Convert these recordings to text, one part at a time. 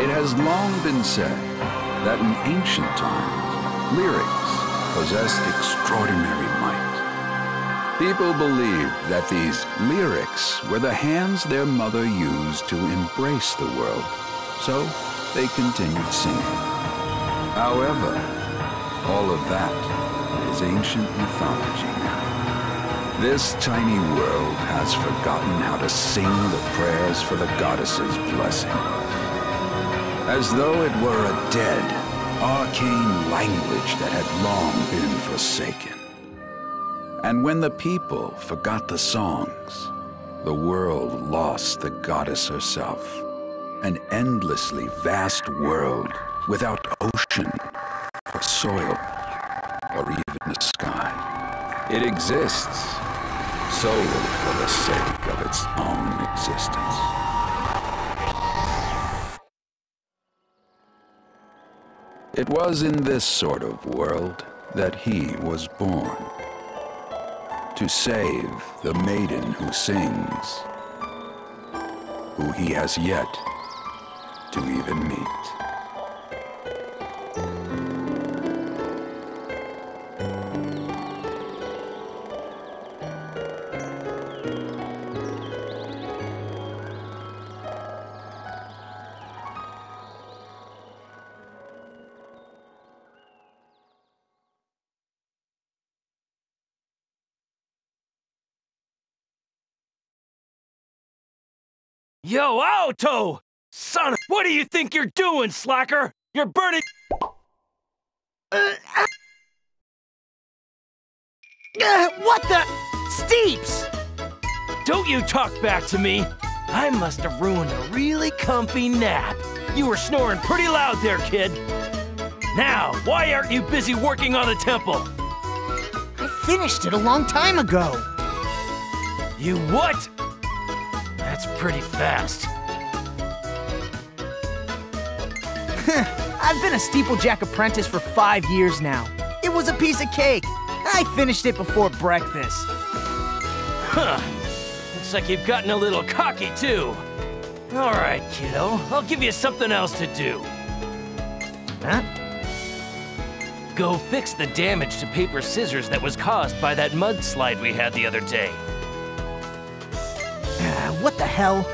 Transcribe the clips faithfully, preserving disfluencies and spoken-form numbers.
It has long been said that in ancient times, lyrics possessed extraordinary might. People believed that these lyrics were the hands their mother used to embrace the world, so they continued singing. However, all of that is ancient mythology now. This tiny world has forgotten how to sing the prayers for the goddess's blessing. As though it were a dead, arcane language that had long been forsaken. And when the people forgot the songs, the world lost the goddess herself. An endlessly vast world without ocean, or soil, or even a sky. It exists solely for the sake of its own existence. It was in this sort of world that he was born, to save the maiden who sings, who he has yet to even meet. Yo, Aoto! Son of... What do you think you're doing, slacker? You're burning... Uh, uh, uh, what the... Steeps! Don't you talk back to me. I must have ruined a really comfy nap. You were snoring pretty loud there, kid. Now, why aren't you busy working on the temple? I finished it a long time ago. You what? That's pretty fast. I've been a steeplejack apprentice for five years now. It was a piece of cake. I finished it before breakfast. Huh. Looks like you've gotten a little cocky, too. All right, kiddo. I'll give you something else to do. Huh? Go fix the damage to paper scissors that was caused by that mudslide we had the other day. What the hell?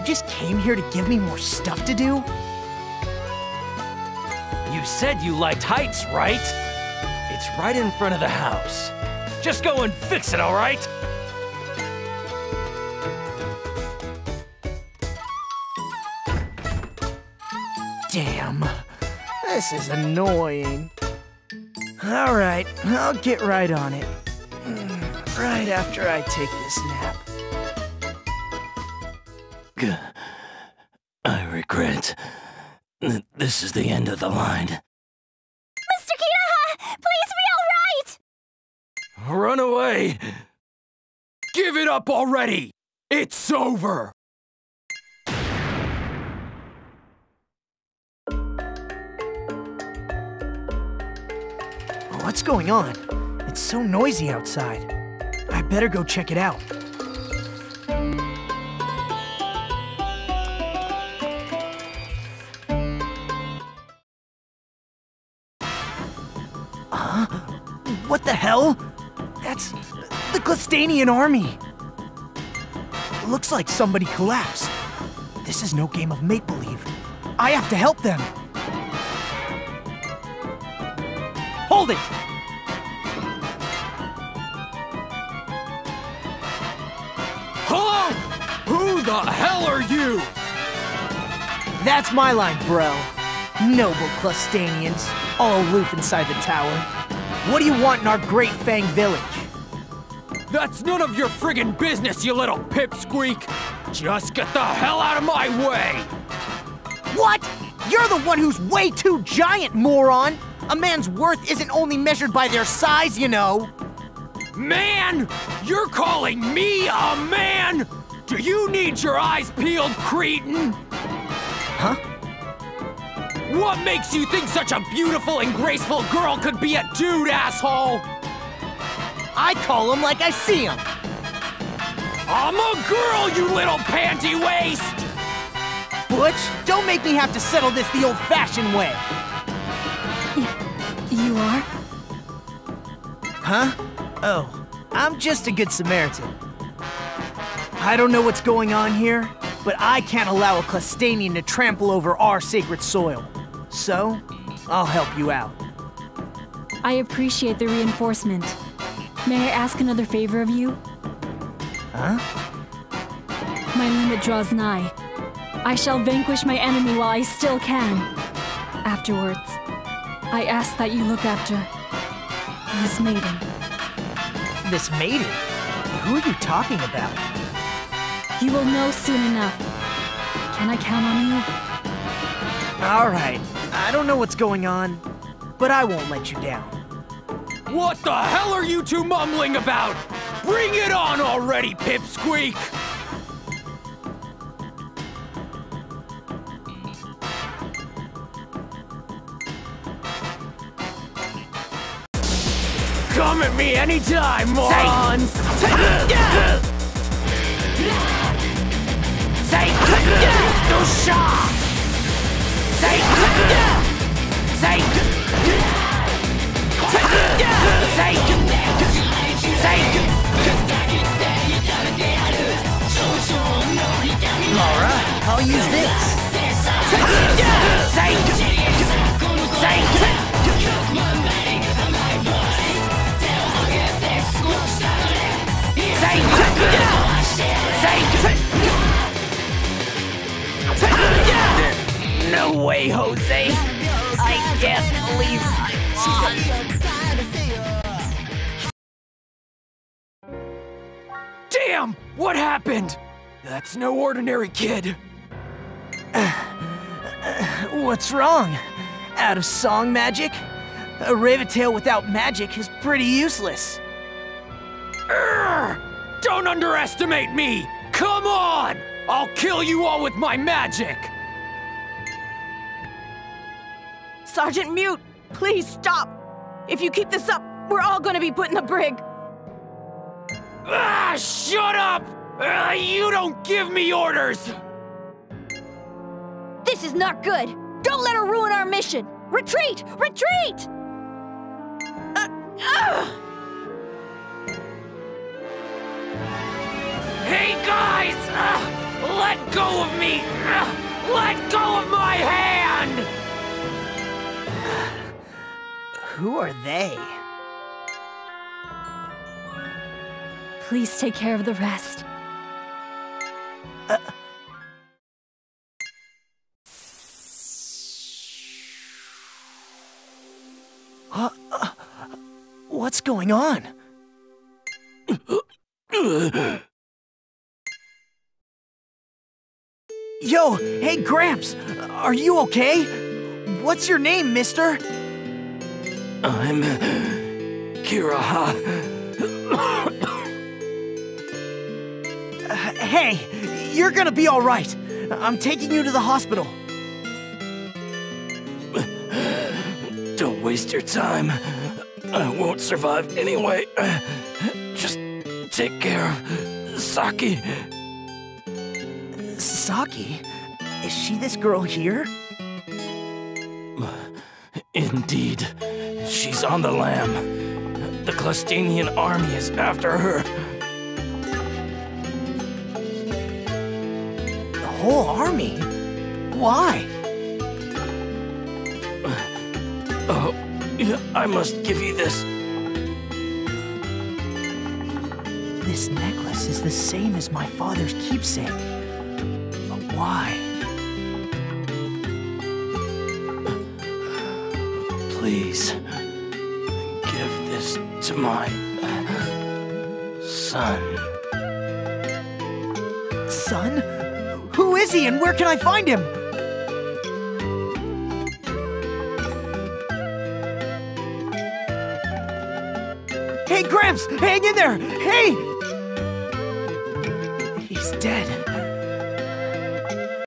You just came here to give me more stuff to do? You said you liked heights, right? It's right in front of the house. Just go and fix it, all right? Damn. This is annoying. All right, I'll get right on it. Right after I take this nap. I regret that this is the end of the line. Mister Kiraha, please be alright! Run away! Give it up already! It's over! What's going on? It's so noisy outside. I better go check it out. What the hell? That's the Clustanian army. Looks like somebody collapsed. This is no game of make-believe. I have to help them. Hold it! Hello? Who the hell are you? That's my line, bro. Noble Clustanians, all aloof inside the tower. What do you want in our great Fang village? That's none of your friggin' business, you little pipsqueak! Just get the hell out of my way! What? You're the one who's way too giant, moron! A man's worth isn't only measured by their size, you know! Man! You're calling me a man?! Do you need your eyes peeled, cretin? Huh? What makes you think such a beautiful and graceful girl could be a dude, asshole? I call him like I see him. I'm a girl, you little panty waist! Butch. Don't make me have to settle this the old-fashioned way. Y- you are? Huh? Oh, I'm just a good Samaritan. I don't know what's going on here, but I can't allow a Clustanian to trample over our sacred soil. So, I'll help you out. I appreciate the reinforcement. May I ask another favor of you? Huh? My limit draws nigh. I shall vanquish my enemy while I still can. Afterwards, I ask that you look after this maiden. This maiden? Who are you talking about? You will know soon enough. Can I count on you? All right. I don't know what's going on, but I won't let you down. What the hell are you two mumbling about? Bring it on already, Pipsqueak! Come at me anytime, morons! Take it down! Take it down! No shot! Take it down! Take it down! Take it down! Take it down! Laura, I'll use this. Take it down! Take it down! Take it down! Take it down! No way, Jose! I can't believe I won! Damn! What happened? That's no ordinary kid! Uh, uh, what's wrong? Out of song magic? A Rivetail without magic is pretty useless. Urgh! Don't underestimate me! Come on! I'll kill you all with my magic! Sergeant Mute, please stop! If you keep this up, we're all gonna be put in the brig! Ah, shut up! Uh, you don't give me orders! This is not good! Don't let her ruin our mission! Retreat! Retreat! Uh, uh. Hey guys! Uh, let go of me! Uh, let go of my hand! Who are they? Please take care of the rest. Uh. Uh, uh, what's going on? Yo, hey Gramps, are you okay? What's your name, mister? I'm Kiraha. uh, hey, you're gonna be all right. I'm taking you to the hospital. Don't waste your time. I won't survive anyway. Just take care of Saki. Saki? Is she this girl here? Indeed. She's on the lam. The Clustanian army is after her. The whole army? Why? Oh, I must give you this. This necklace is the same as my father's keepsake. But why? Please, give this to my son. Son? Who is he and where can I find him? Hey, Gramps, hang in there! Hey! He's dead.